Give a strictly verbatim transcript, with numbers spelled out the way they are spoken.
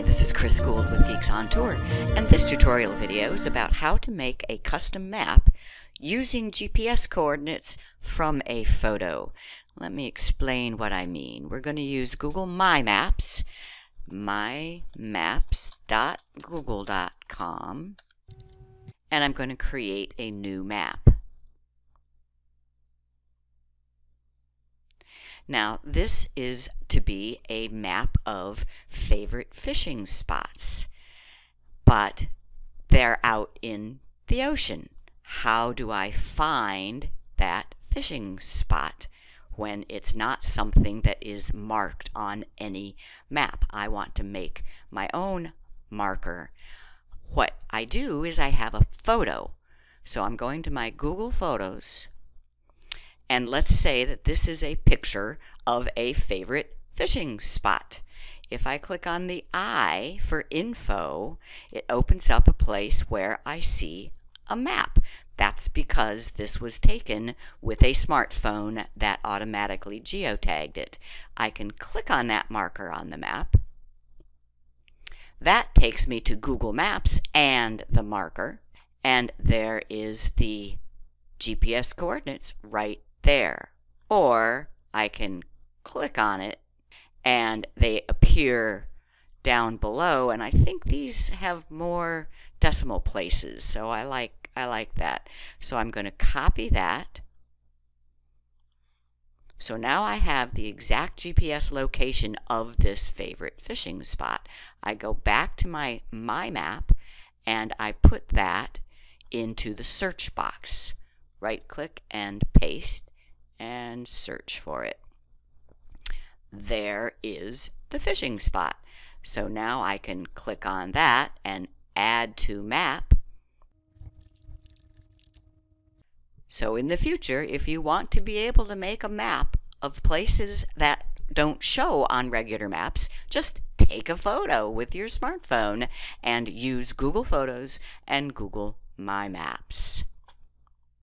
Hi, this is Chris Guld with Geeks on Tour, and this tutorial video is about how to make a custom map using G P S coordinates from a photo. Let me explain what I mean. We're going to use Google My Maps, my maps dot google dot com, and I'm going to create a new map. Now, this is to be a map of favorite fishing spots, but they're out in the ocean. How do I find that fishing spot when it's not something that is marked on any map? I want to make my own marker. What I do is I have a photo. So I'm going to my Google Photos, and let's say that this is a picture of a favorite fishing spot. If I click on the I for info, it opens up a place where I see a map. That's because this was taken with a smartphone that automatically geotagged it. I can click on that marker on the map. That takes me to Google Maps and the marker, and there is the G P S coordinates right there. Or I can click on it and they appear down below, and I think these have more decimal places, so I like I like that. So I'm going to copy that. So now I have the exact G P S location of this favorite fishing spot. I go back to my My Map and I put that into the search box. Right click and paste and search for it. There is the fishing spot. So now I can click on that and add to map. So in the future, if you want to be able to make a map of places that don't show on regular maps, just take a photo with your smartphone and use Google Photos and Google My Maps.